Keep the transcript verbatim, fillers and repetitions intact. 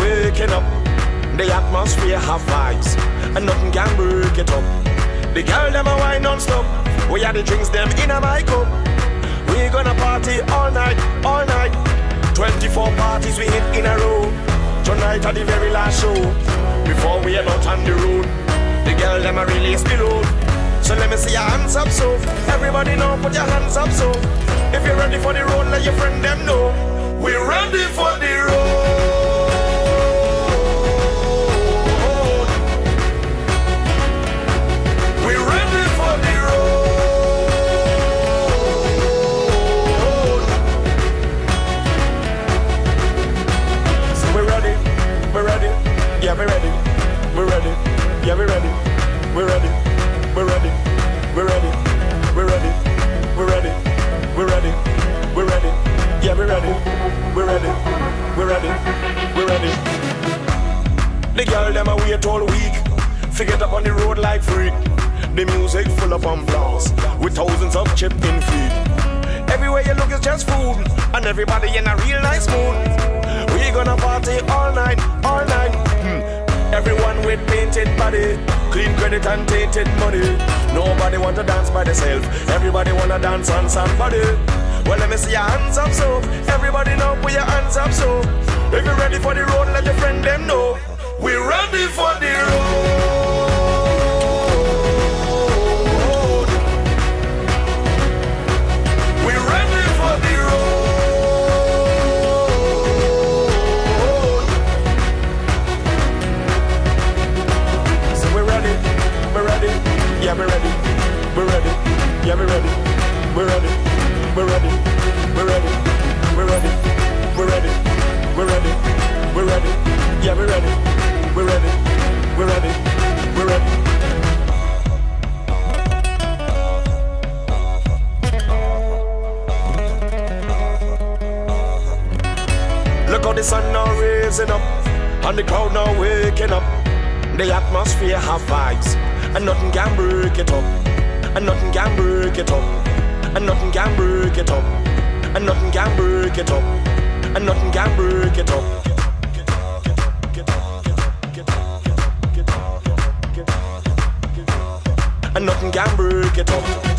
waking up. The atmosphere have vibes, and nothing can break it up. The girl them a wine non-stop. We had the drinks them in a my cup. We gonna party all night, all night. Twenty-four parties we hit in a row. Tonight at the very last show, before we head out on the road. The girl them a release the load. So let me see your hands up, so everybody know, put your hands up, so if you're ready for the road, let your friend them know. We're ready for the road. We're ready for the road. So we're ready, we're ready, yeah we're ready, we're ready, yeah we're ready, we're ready, we're ready, we're ready, we're ready, we're ready, we're ready, we're ready, yeah we're ready, we're ready, we're ready, we're ready. The girl them a wait all week, forget up on the road like freak. The music full of ambiance, with thousands of chip in feet. Everywhere you look is just food, and everybody in a real nice mood. We gonna party all night, all night. Hmm. Everyone with painted body, clean credit and tainted money. Nobody want to dance by themselves, everybody wanna dance on somebody. Well let me see your hands up, so everybody now put your hands up, so if you're ready for the road, let your friend them know. We're ready for the road. We're ready for the road. So we're ready, we're ready, yeah we're ready, we're ready, yeah we're ready, we're ready. We're ready, we're ready, we're ready, we're ready, we're ready, we're ready, yeah we're ready, we're ready, we're ready, we're ready. Look how the sun now raising up, and the crowd now waking up. The atmosphere have vibes, and nothing can break it up, and nothing can break it up. And nothing can break it up, and nothing can break it up, and nothing can break it up. And nothing can break it up.